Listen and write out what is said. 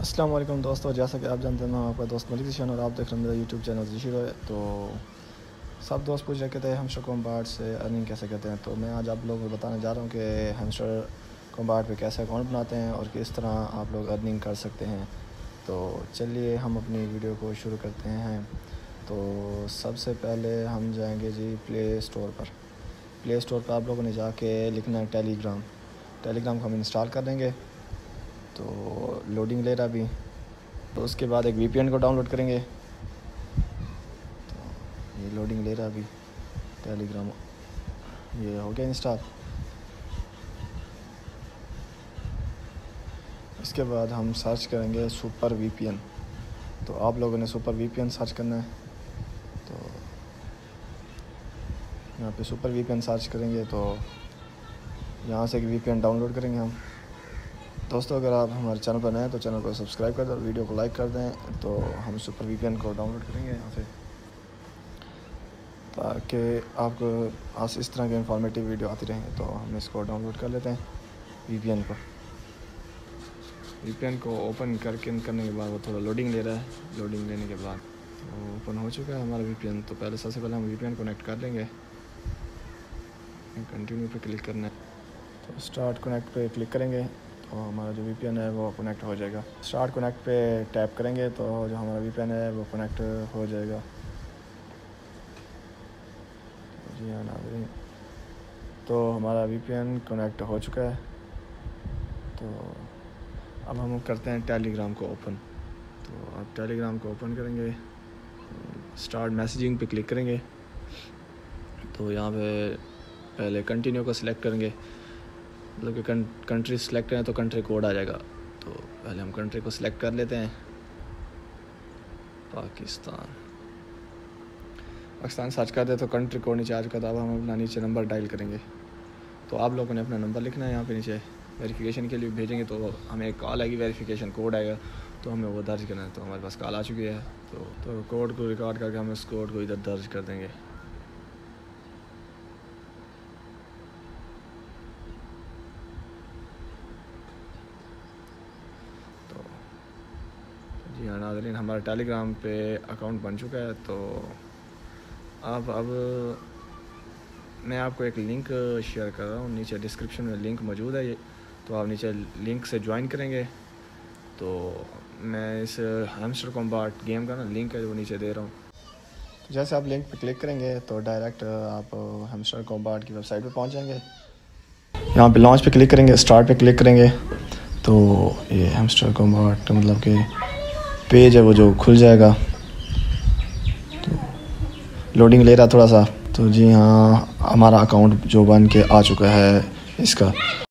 अस्सलाम वालेकुम दोस्तों, जैसा कि आप जानते हैं मैं आपका दोस्त मलिक ज़िशान और आप देख रहे हैं मेरा यूट्यूब चैनल ज़िशी रॉय। तो सब दोस्त पूछ रहे थे हमस्टर कॉम्बाट से अर्निंग कैसे करते हैं, तो मैं आज आप लोगों को बताने जा रहा हूँ कि हमस्टर कॉम्बाट पे कैसे अकाउंट बनाते हैं और किस तरह आप लोग अर्निंग कर सकते हैं। तो चलिए हम अपनी वीडियो को शुरू करते हैं। तो सबसे पहले हम जाएँगे जी प्ले स्टोर पर। प्ले स्टोर पर आप लोगों ने जाके लिखना है टेलीग्राम। टेलीग्राम को हम इंस्टॉल कर देंगे, तो लोडिंग ले रहा अभी। तो उसके बाद एक वीपीएन को डाउनलोड करेंगे, तो ये लोडिंग ले रहा अभी। टेलीग्राम ये हो गया इंस्टॉल। इसके बाद हम सर्च करेंगे सुपर वीपीएन। तो आप लोगों ने सुपर वीपीएन सर्च करना है, तो यहाँ पे सुपर वीपीएन सर्च करेंगे। तो यहाँ से एक वीपीएन डाउनलोड करेंगे हम। दोस्तों अगर आप हमारे चैनल पर नए हैं तो चैनल को सब्सक्राइब कर दें और वीडियो को लाइक कर दें। तो हम सुपर वीपीएन को डाउनलोड करेंगे यहाँ से, ताकि आपको आज इस तरह के इंफॉर्मेटिव वीडियो आती रहेंगे। तो हम इसको डाउनलोड कर लेते हैं वीपीएन को। वीपीएन को ओपन करने के बाद वो थोड़ा लोडिंग ले रहा है। लोडिंग लेने के बाद तो ओपन हो चुका है हमारा वीपीएन। तो पहले सबसे पहले हम वीपीएन कनेक्ट कर लेंगे। कंटिन्यू पर क्लिक करना है, तो स्टार्ट कनेक्ट पे क्लिक करेंगे। तो हमारा जो वीपीएन है वो कनेक्ट हो जाएगा। स्टार्ट कनेक्ट पे टैप करेंगे, तो जो हमारा वीपीएन है वो कनेक्ट हो जाएगा। जी हाँ नाज़रीन, तो हमारा वीपीएन कनेक्ट हो चुका है। तो अब हम करते हैं टेलीग्राम को ओपन। तो आप टेलीग्राम को ओपन करेंगे, स्टार्ट मैसेजिंग पे क्लिक करेंगे। तो यहाँ पे पहले कंटिन्यू को सिलेक्ट करेंगे, मतलब कि कंट्री सेलेक्ट करें तो कंट्री कोड आ जाएगा। तो पहले हम कंट्री को सिलेक्ट कर लेते हैं, पाकिस्तान। पाकिस्तान सर्च करते तो कंट्री कोड नीचे आ चुका था। अब हम अपना नीचे नंबर डायल करेंगे। तो आप लोगों ने अपना नंबर लिखना है यहाँ पे नीचे। वेरिफिकेशन के लिए भेजेंगे तो हमें एक कॉल आएगी, वेरिफिकेशन कोड आएगा, तो हमें वो दर्ज करना है। तो हमारे पास कॉल आ चुकी है, तो कोड को रिकॉर्ड करके हम इस कोड को इधर दर्ज कर देंगे। जी नाज़रीन, हमारा टेलीग्राम पे अकाउंट बन चुका है। तो अब मैं आपको एक लिंक शेयर कर रहा हूँ, नीचे डिस्क्रिप्शन में लिंक मौजूद है। ये तो आप नीचे लिंक से ज्वाइन करेंगे। तो मैं इस हैमस्टर कॉम्बाट गेम का ना लिंक है वो नीचे दे रहा हूँ। जैसे आप लिंक पे क्लिक करेंगे तो डायरेक्ट आप हैमस्टर कॉम्बाट की वेबसाइट पे पहुँच जाएंगे। यहाँ पे लॉन्च पे क्लिक करेंगे, स्टार्ट पे क्लिक करेंगे, तो ये हैमस्टर कॉम्बाट मतलब कि पेज है वो जो खुल जाएगा। तो लोडिंग ले रहा थोड़ा सा। तो जी हाँ, हमारा अकाउंट जो बन के आ चुका है इसका।